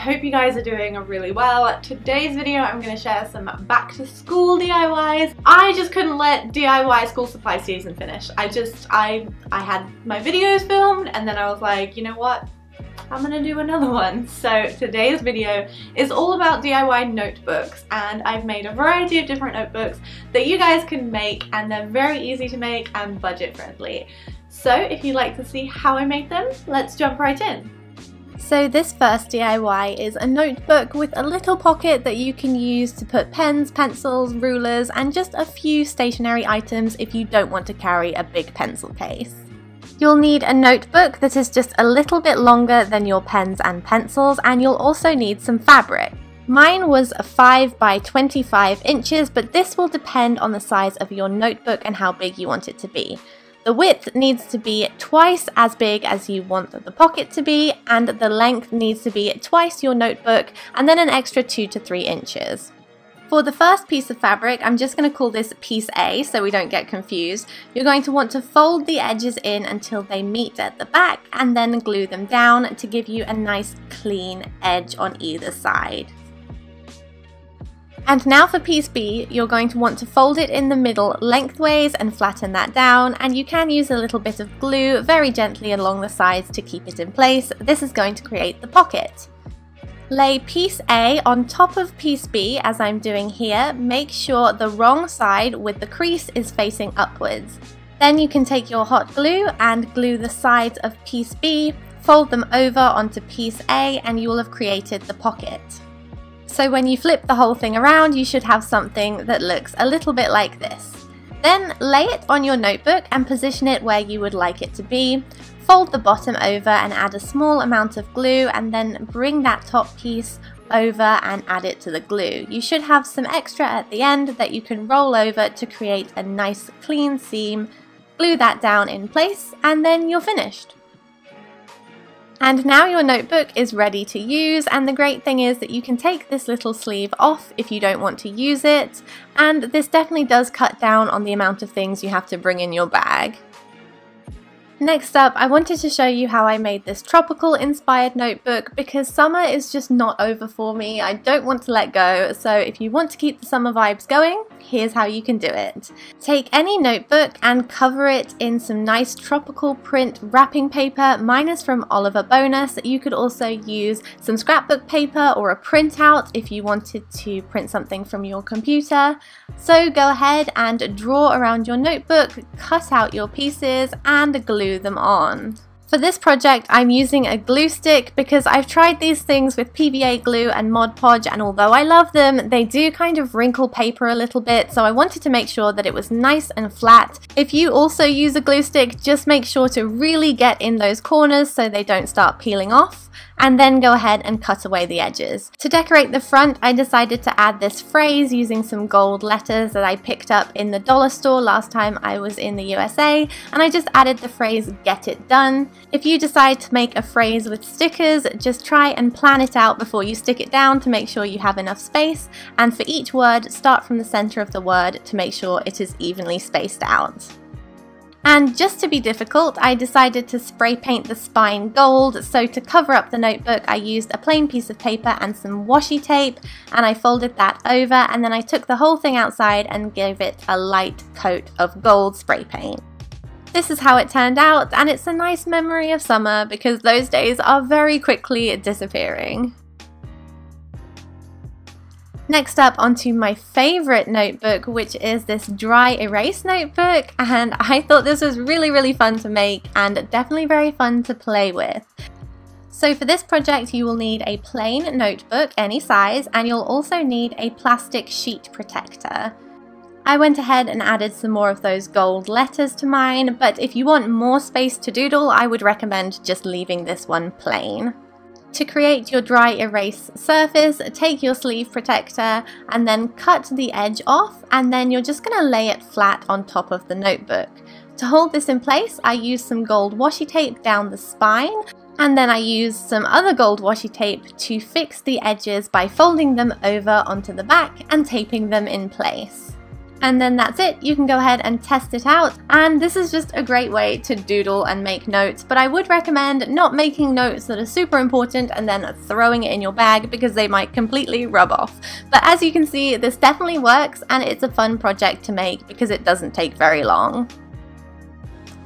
hope you guys are doing really well. Today's video I'm going to share some back to school DIYs. I just couldn't let DIY school supply season finish. I had my videos filmed and then I was like, you know what? I'm gonna do another one. So today's video is all about DIY notebooks, and I've made a variety of different notebooks that you guys can make, and they're very easy to make and budget friendly. So if you'd like to see how I made them, let's jump right in. So this first DIY is a notebook with a little pocket that you can use to put pens, pencils, rulers, and just a few stationary items if you don't want to carry a big pencil case. You'll need a notebook that is just a little bit longer than your pens and pencils, and you'll also need some fabric. Mine was 5 by 25 inches, but this will depend on the size of your notebook and how big you want it to be. The width needs to be twice as big as you want the pocket to be, and the length needs to be twice your notebook, and then an extra 2 to 3 inches. For the first piece of fabric, I'm just going to call this piece A so we don't get confused. You're going to want to fold the edges in until they meet at the back and then glue them down to give you a nice clean edge on either side. And now for piece B, you're going to want to fold it in the middle lengthways and flatten that down, and you can use a little bit of glue very gently along the sides to keep it in place. This is going to create the pocket. Lay piece A on top of piece B as I'm doing here. Make sure the wrong side with the crease is facing upwards. Then you can take your hot glue and glue the sides of piece B, fold them over onto piece A, and you will have created the pocket. So when you flip the whole thing around, you should have something that looks a little bit like this. Then lay it on your notebook and position it where you would like it to be. Fold the bottom over and add a small amount of glue, and then bring that top piece over and add it to the glue. You should have some extra at the end that you can roll over to create a nice clean seam. Glue that down in place, and then you're finished. And now your notebook is ready to use, and the great thing is that you can take this little sleeve off if you don't want to use it, and this definitely does cut down on the amount of things you have to bring in your bag. Next up, I wanted to show you how I made this tropical inspired notebook, because summer is just not over for me. I don't want to let go, so if you want to keep the summer vibes going, here's how you can do it. Take any notebook and cover it in some nice tropical print wrapping paper. Mine is from Oliver Bonus. You could also use some scrapbook paper or a printout if you wanted to print something from your computer. So go ahead and draw around your notebook, cut out your pieces, and glue them on. For this project I'm using a glue stick because I've tried these things with PVA glue and Mod Podge, and although I love them, they do kind of wrinkle paper a little bit, so I wanted to make sure that it was nice and flat. If you also use a glue stick, just make sure to really get in those corners so they don't start peeling off, and then go ahead and cut away the edges. To decorate the front, I decided to add this phrase using some gold letters that I picked up in the dollar store last time I was in the USA, and I just added the phrase "Get it done." If you decide to make a phrase with stickers, just try and plan it out before you stick it down to make sure you have enough space, and for each word, start from the center of the word to make sure it is evenly spaced out. And just to be difficult, I decided to spray paint the spine gold, so to cover up the notebook I used a plain piece of paper and some washi tape, and I folded that over, and then I took the whole thing outside and gave it a light coat of gold spray paint. This is how it turned out, and it's a nice memory of summer because those days are very quickly disappearing. Next up, onto my favourite notebook, which is this dry erase notebook, and I thought this was really fun to make and definitely very fun to play with. So for this project you will need a plain notebook, any size, and you'll also need a plastic sheet protector. I went ahead and added some more of those gold letters to mine, but if you want more space to doodle, I would recommend just leaving this one plain. To create your dry erase surface, take your sleeve protector and then cut the edge off, and then you're just going to lay it flat on top of the notebook. To hold this in place, I used some gold washi tape down the spine, and then I used some other gold washi tape to fix the edges by folding them over onto the back and taping them in place. and then that's it. You can go ahead and test it out, and this is just a great way to doodle and make notes, but I would recommend not making notes that are super important and then throwing it in your bag because they might completely rub off. But as you can see, this definitely works, and it's a fun project to make because it doesn't take very long.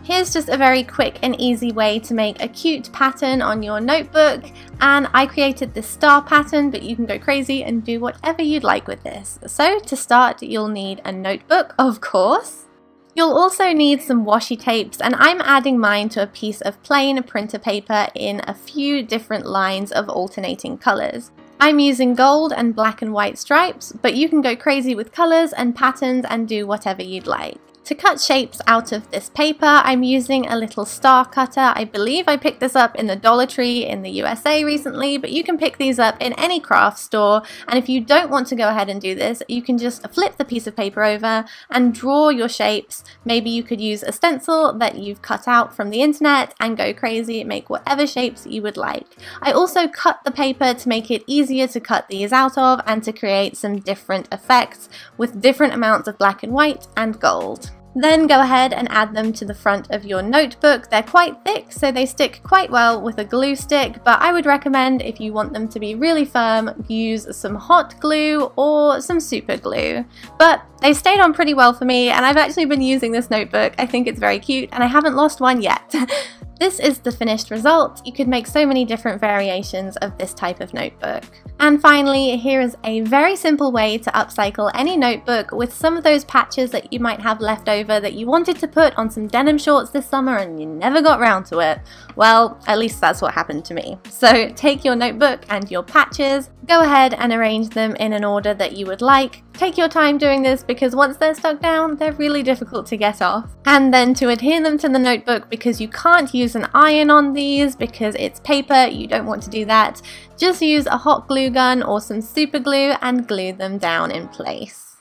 Here's just a very quick and easy way to make a cute pattern on your notebook, and I created this star pattern, but you can go crazy and do whatever you'd like with this. So to start, you'll need a notebook, of course. You'll also need some washi tapes, and I'm adding mine to a piece of plain printer paper in a few different lines of alternating colors. I'm using gold and black and white stripes, but you can go crazy with colors and patterns and do whatever you'd like. To cut shapes out of this paper, I'm using a little star cutter. I believe I picked this up in the Dollar Tree in the USA recently, but you can pick these up in any craft store. And if you don't want to go ahead and do this, you can just flip the piece of paper over and draw your shapes. Maybe you could use a stencil that you've cut out from the internet and go crazy, make whatever shapes you would like. I also cut the paper to make it easier to cut these out of and to create some different effects with different amounts of black and white and gold. Then go ahead and add them to the front of your notebook. They're quite thick, so they stick quite well with a glue stick, but I would recommend if you want them to be really firm, use some hot glue or some super glue. But they stayed on pretty well for me, and I've actually been using this notebook. I think it's very cute, and I haven't lost one yet. This is the finished result. You could make so many different variations of this type of notebook. And finally, here is a very simple way to upcycle any notebook with some of those patches that you might have left over that you wanted to put on some denim shorts this summer and you never got round to it. Well, at least that's what happened to me. So take your notebook and your patches, go ahead and arrange them in an order that you would like. Take your time doing this because once they're stuck down, they're really difficult to get off. And then to adhere them to the notebook, because you can't use an iron on these because it's paper, you don't want to do that. Just use a hot glue gun or some super glue and glue them down in place.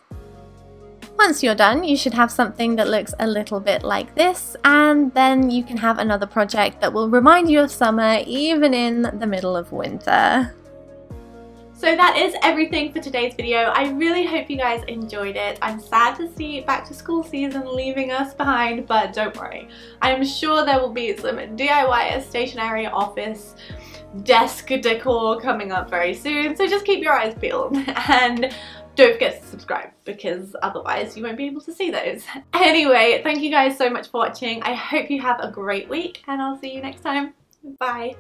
Once you're done, you should have something that looks a little bit like this, and then you can have another project that will remind you of summer even in the middle of winter. So that is everything for today's video. I really hope you guys enjoyed it. I'm sad to see back to school season leaving us behind, but don't worry. I'm sure there will be some DIY stationery office desk decor coming up very soon, so just keep your eyes peeled. And don't forget to subscribe because otherwise you won't be able to see those. Anyway, thank you guys so much for watching. I hope you have a great week and I'll see you next time. Bye.